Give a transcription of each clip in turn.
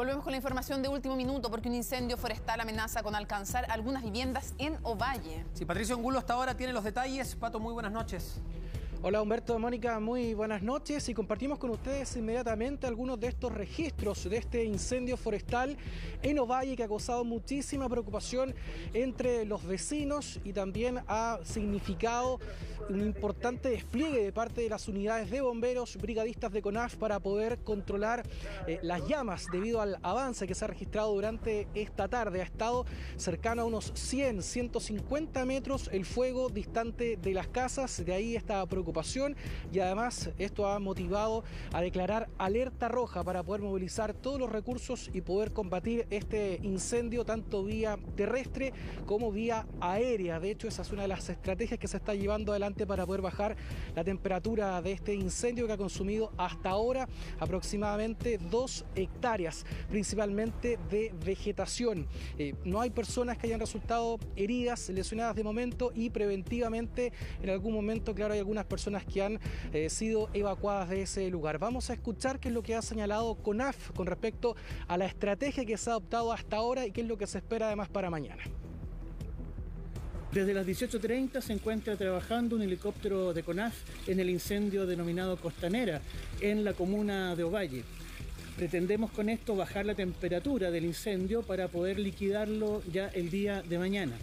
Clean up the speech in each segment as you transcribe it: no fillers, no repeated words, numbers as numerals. Volvemos con la información de último minuto porque un incendio forestal amenaza con alcanzar algunas viviendas en Ovalle. Sí, Patricio Angulo hasta ahora tiene los detalles. Pato, muy buenas noches. Hola Humberto, Mónica, muy buenas noches y compartimos con ustedes inmediatamente algunos de estos registros de este incendio forestal en Ovalle que ha causado muchísima preocupación entre los vecinos y también ha significado un importante despliegue de parte de las unidades de bomberos, brigadistas de CONAF para poder controlar las llamas debido al avance que se ha registrado durante esta tarde. Ha estado cercano a unos 100, 150 metros el fuego distante de las casas, de ahí esta preocupación. Y además esto ha motivado a declarar alerta roja para poder movilizar todos los recursos y poder combatir este incendio tanto vía terrestre como vía aérea. De hecho, esa es una de las estrategias que se está llevando adelante para poder bajar la temperatura de este incendio que ha consumido hasta ahora aproximadamente 2 hectáreas, principalmente de vegetación. No hay personas que hayan resultado heridas, lesionadas de momento y preventivamente en algún momento, claro, hay algunas personas que han sido evacuadas de ese lugar. Vamos a escuchar qué es lo que ha señalado CONAF con respecto a la estrategia que se ha adoptado hasta ahora y qué es lo que se espera además para mañana. Desde las 18:30 se encuentra trabajando un helicóptero de CONAF en el incendio denominado Costanera, en la comuna de Ovalle. Pretendemos con esto bajar la temperatura del incendio para poder liquidarlo ya el día de mañana.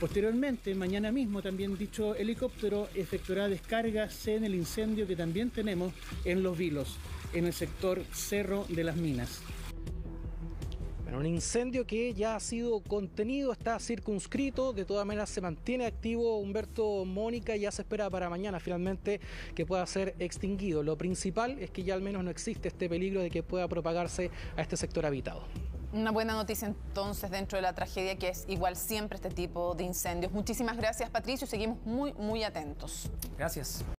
Posteriormente, mañana mismo también dicho helicóptero efectuará descargas en el incendio que también tenemos en Los Vilos, en el sector Cerro de las Minas. Bueno, un incendio que ya ha sido contenido, está circunscrito, de todas maneras se mantiene activo, Humberto, Mónica, y ya se espera para mañana finalmente que pueda ser extinguido. Lo principal es que ya al menos no existe este peligro de que pueda propagarse a este sector habitado. Una buena noticia entonces dentro de la tragedia que es igual siempre este tipo de incendios. Muchísimas gracias, Patricio. Seguimos muy atentos. Gracias.